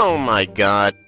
Oh my God.